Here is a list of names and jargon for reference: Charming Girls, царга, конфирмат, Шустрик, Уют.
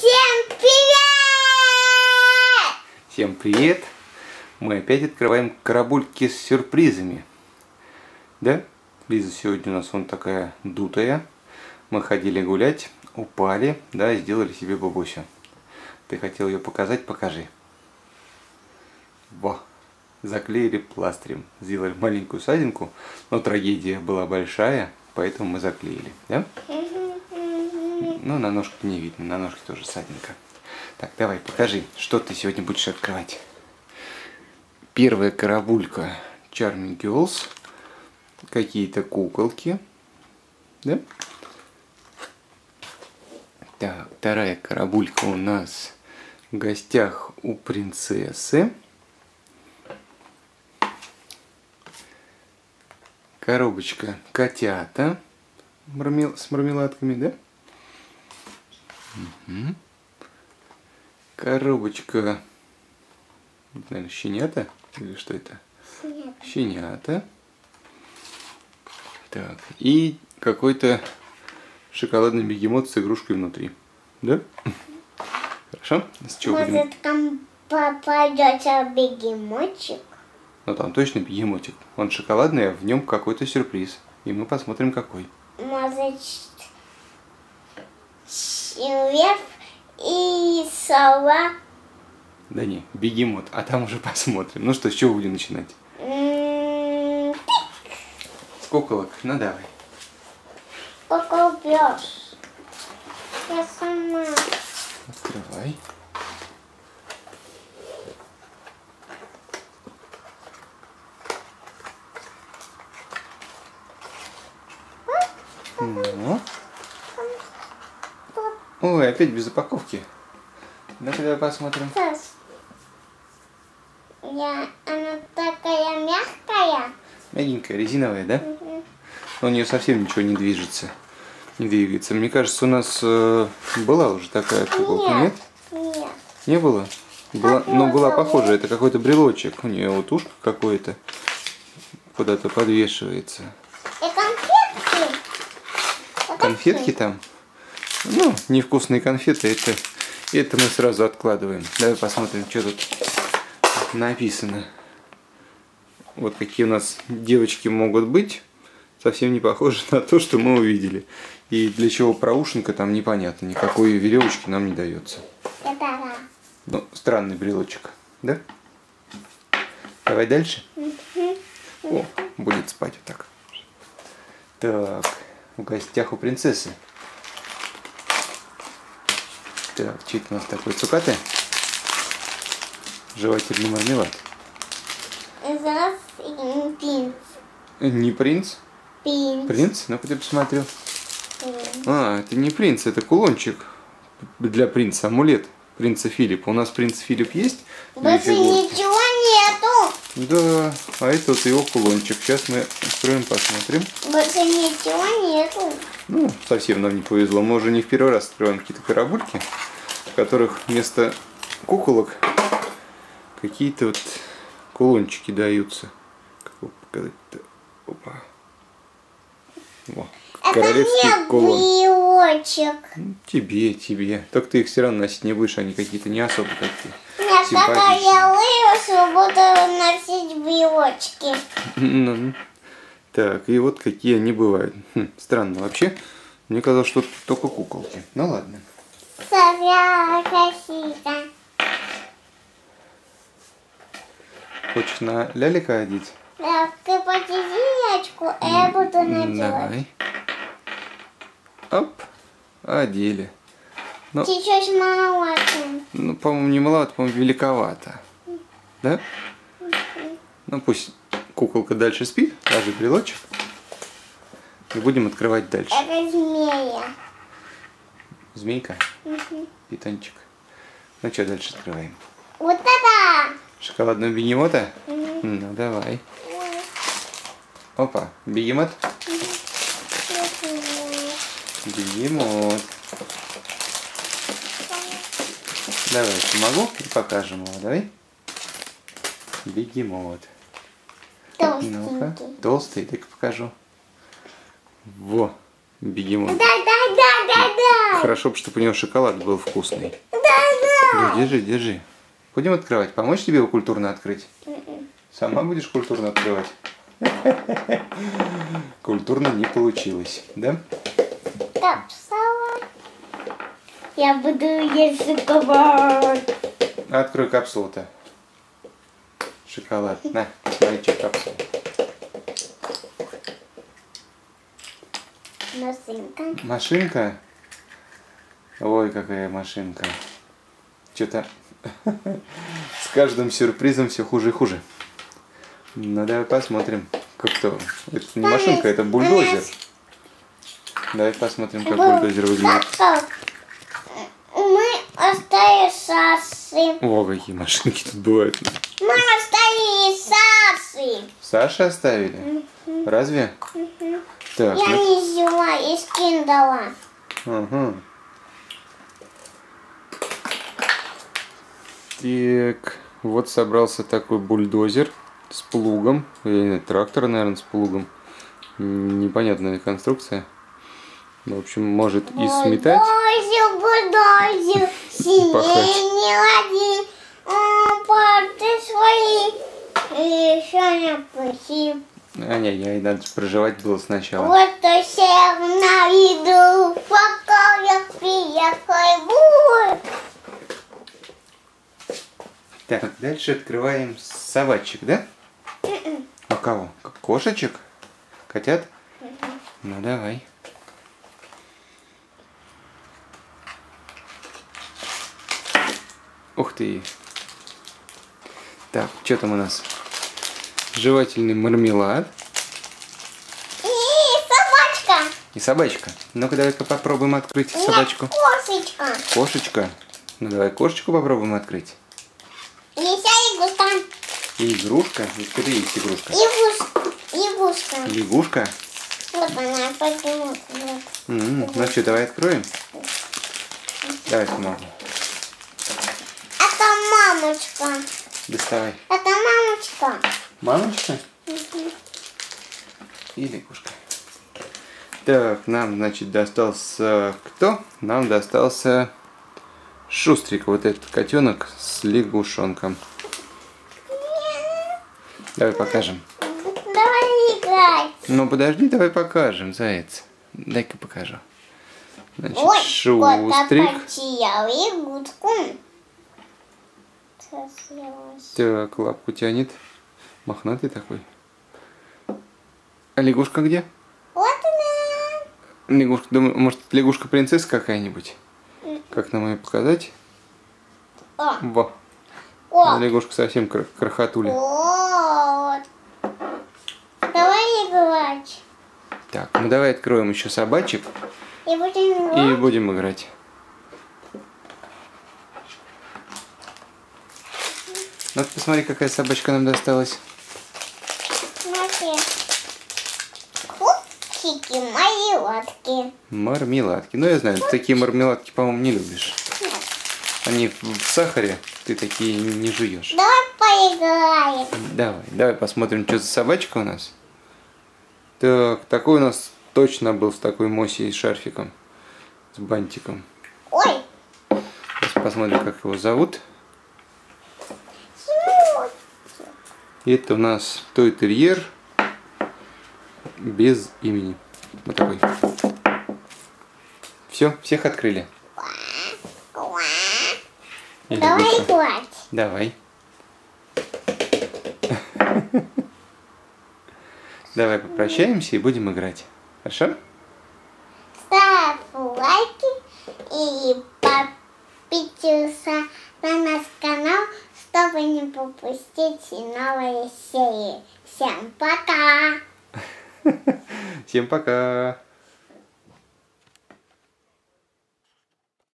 Всем привет! Всем привет! Мы опять открываем коробульки с сюрпризами. Да? Лиза сегодня у нас вон такая дутая. Мы ходили гулять, упали, да, и сделали себе бабусю. Ты хотел ее показать? Покажи. Во! Заклеили пластырем. Сделали маленькую ссадинку, но трагедия была большая, поэтому мы заклеили, да? Ну, на ножке не видно, на ножке тоже ссадинка. Так, давай, покажи, что ты сегодня будешь открывать. Первая коробулька Charming Girls. Какие-то куколки. Да? Так, вторая коробулька у нас в гостях у принцессы. Коробочка котята с мармеладками, да? Угу. Коробочка, наверное, щенята или что это? Щенята. Щенята. Так, и какой-то шоколадный бегемот с игрушкой внутри, да? Хорошо. С чего будем? Может, там попадется бегемотик? Ну там точно бегемотик. Он шоколадный, а в нем какой-то сюрприз, и мы посмотрим какой. Может, лев и сова. Да не, бегемот, а там уже посмотрим. Ну что, с чего будем начинать? С куколок, ну давай. Кукол бьешь. Я сама. Открывай. Ну. Ой, опять без упаковки. Ну-ка, давай посмотрим. Она такая мягкая. Мягенькая, резиновая, да? Угу. У нее совсем ничего не движется. Не двигается. Мне кажется, у нас была уже такая куколка, нет? Нет. Не было? Была, но была похожа. Это какой-то брелочек. У нее вот ушко какое-то куда-то подвешивается. И конфетки. Конфетки там? Ну, невкусные конфеты, это мы сразу откладываем. Давай посмотрим, что тут написано. Вот какие у нас девочки могут быть. Совсем не похожи на то, что мы увидели. И для чего проушинка там непонятно. Никакой веревочки нам не дается. Ну, странный брелочек, да? Давай дальше. О, будет спать вот так. Так, в гостях у принцессы. Так, что это у нас такое? Цукаты? Жевательный мармелад. Принц. Не принц? Принц. Принц? Ну-ка ты посмотрел. Принц. А, это не принц, это кулончик для принца, амулет принца Филиппа. У нас принц Филипп есть? Больше ничего нету. Да, а это вот его кулончик. Сейчас мы откроем, посмотрим. Больше ничего нету. Ну, совсем нам не повезло. Мы уже не в первый раз открываем какие-то коробульки, в которых вместо куколок какие-то вот кулончики даются. Как его показать-то? Опа. Во, королевский кулон. Тебе. Только ты их все равно носить не будешь, они какие-то не особо такие. Нет, когда я выросла, буду носить брелочки. Так, и вот какие они бывают. Странно вообще. Мне казалось, что тут только куколки. Ну ладно. Сова красивая. Хочешь на лялика одеть? Да, ты подержи лялечку, а я буду надевать. Давай. Оп, одели. Но... Чуть-чуть маловато. Ну, по-моему, не маловато, по-моему, великовато. Да? Ну, пусть куколка дальше спит, даже брелочек. И будем открывать дальше. Это змея. Змейка? Угу. Питончик. Ну, что дальше открываем? Вот это! Шоколадную бегемота? Угу. Ну, давай. Опа, бегемот. Бегемот. Давай, помогу и покажем его. Давай. Бегемот. Толстенький. Ну-ка, толстый, так покажу. Во, бегемот. Да, да, да, да, да. Хорошо бы, чтобы у него шоколад был вкусный. Да. Держи, держи. Будем открывать. Помочь тебе его культурно открыть? Сама будешь культурно открывать? Культурно не получилось, да? Да, капсула. Я буду есть шоколад. Открой капсулу-то. Шоколад. На, посмотри, что капсула. Машинка. Машинка? Ой, какая машинка. Что-то с каждым сюрпризом все хуже и хуже. Ну, давай посмотрим, как-то... Это не машинка, это бульдозер. Давай посмотрим, как бульдозер выглядит. Мы оставили Саши. О, какие машинки тут бывают. Мы оставили Саши. Саши оставили? Разве? Так, я не взяла, я скин дала. Ага. Так, вот собрался такой бульдозер с плугом. Трактор, наверное, с плугом. Непонятная конструкция. В общем, может и сметать. Бульдозер, синий, парты свои. А не, ей надо проживать было сначала. Вот я на виду, пока я приехал. Так, дальше открываем собачек, да? А кого? Кошечек? Котят? Ну давай. Ух ты! Так, что там у нас? Жевательный мармелад. И собачка. И собачка. Ну-ка, давай-ка попробуем открыть собачку. Кошечка. Кошечка. Ну, давай кошечку попробуем открыть. И игрушка. Игрушка? Где есть игрушка? Лягушка. Лягушка? Вот она, пойдем. Ну что, давай откроем? Давай помогу. Это мамочка. Доставай. Это мамочка. Мамочка? И лягушка. Так, нам, значит, достался кто? Нам достался Шустрик, вот этот котенок с лягушонком. Давай покажем. Давай играть. Ну подожди, давай покажем, заяц. Дай-ка покажу. Значит, ой, Шустрик. Так, лапку тянет. Мохнатый такой. А лягушка где? Вот она. Лягушка, думаю, может, лягушка-принцесса какая-нибудь? Как нам ее показать? О. Во. О. Лягушка совсем крохотуля. О. Давай играть. Так, ну давай откроем еще собачек. И будем играть. Вот посмотри, какая собачка нам досталась. Куксики, мармеладки. Мармеладки. Ну, я знаю, ты такие мармеладки, по-моему, не любишь. Нет. Они в сахаре, ты такие не жуешь. Давай поиграем. Давай, давай посмотрим, что за собачка у нас. Так, такой у нас точно был с такой мосей, с шарфиком, с бантиком. Ой. Сейчас посмотрим, как его зовут. Это у нас той терьер без имени. Вот такой. Все, всех открыли. Давай играть. Давай. Давай попрощаемся и будем играть. Хорошо? Ставь лайки и подписывайся на наш канал, чтобы не пропустить новые серии. Всем пока! Всем пока!